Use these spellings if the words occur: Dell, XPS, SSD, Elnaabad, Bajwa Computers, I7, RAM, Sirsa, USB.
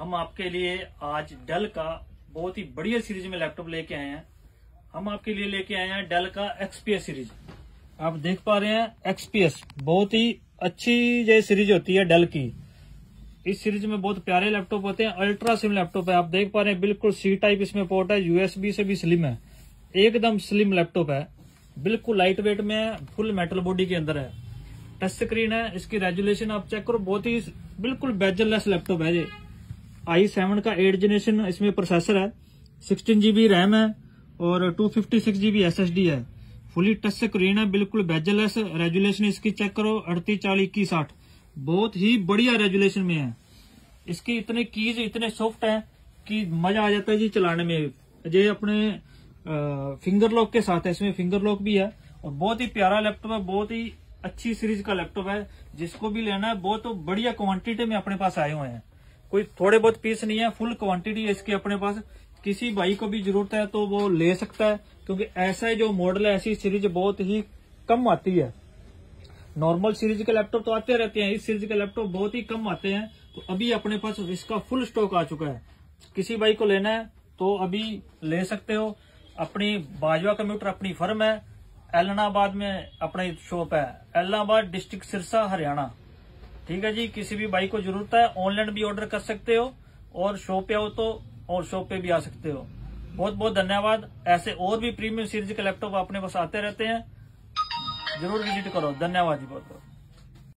हम आपके लिए आज डेल का बहुत ही बढ़िया सीरीज में लैपटॉप लेके आए हैं। हम आपके लिए लेके आए हैं डेल का XPS सीरीज। आप देख पा रहे हैं XPS बहुत ही अच्छी ये सीरीज होती है डेल की। इस सीरीज में बहुत प्यारे लैपटॉप होते हैं, अल्ट्रा स्लिम लैपटॉप है। आप देख पा रहे हैं बिल्कुल सी टाइप इसमें पोर्ट है, USB से भी स्लिम है, एकदम स्लिम लैपटॉप है, बिल्कुल लाइट वेट में है, फुल मेटल बॉडी के अंदर है, टच स्क्रीन है, इसकी रेजुलेशन आप चेक करो, बहुत ही बिल्कुल बेजललेस लैपटॉप है ये। I7 का 8 जनरेशन इसमें प्रोसेसर है, 16 GB रैम है और 256 GB SSD है, फुली टच स्क्रीन है, बिल्कुल बेजललेस, रेजुलेशन इसकी चेक करो 38, 40, 21, 60, बहुत ही बढ़िया रेजुलेशन में है। इसकी इतने कीज इतने सॉफ्ट है कि मजा आ जाता है जी चलाने में। ये अपने फिंगर लॉक के साथ है, इसमें फिंगर लॉक भी है और बहुत ही प्यारा लैपटॉप है, बहुत ही अच्छी सीरीज का लैपटॉप है। जिसको भी लेना है बहुत तो बढ़िया क्वांटिटी में अपने पास आए हुए हैं, कोई थोड़े बहुत पीस नहीं है, फुल क्वांटिटी है इसके अपने पास। किसी भाई को भी जरूरत है तो वो ले सकता है, क्योंकि ऐसा जो मॉडल है ऐसी सीरीज बहुत ही कम आती है। नॉर्मल सीरीज के लैपटॉप तो आते रहते हैं, इस सीरीज के लैपटॉप बहुत ही कम आते हैं। तो अभी अपने पास इसका फुल स्टॉक आ चुका है, किसी भाई को लेना है तो अभी ले सकते हो। अपनी बाजवा कंप्यूटर अपनी फर्म है, एलनाबाद में अपना शॉप है, एलनाबाद डिस्ट्रिक्ट सिरसा हरियाणा, ठीक है जी। किसी भी भाई को जरूरत है ऑनलाइन भी ऑर्डर कर सकते हो और शॉप पे हो तो और शॉप पे भी आ सकते हो। बहुत बहुत धन्यवाद। ऐसे और भी प्रीमियम सीरीज के लैपटॉप अपने पास आते रहते हैं, जरूर विजिट करो। धन्यवाद जी बहुत।